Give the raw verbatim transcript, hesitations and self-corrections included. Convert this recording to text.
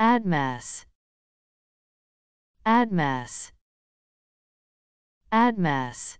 admass, admass, admass.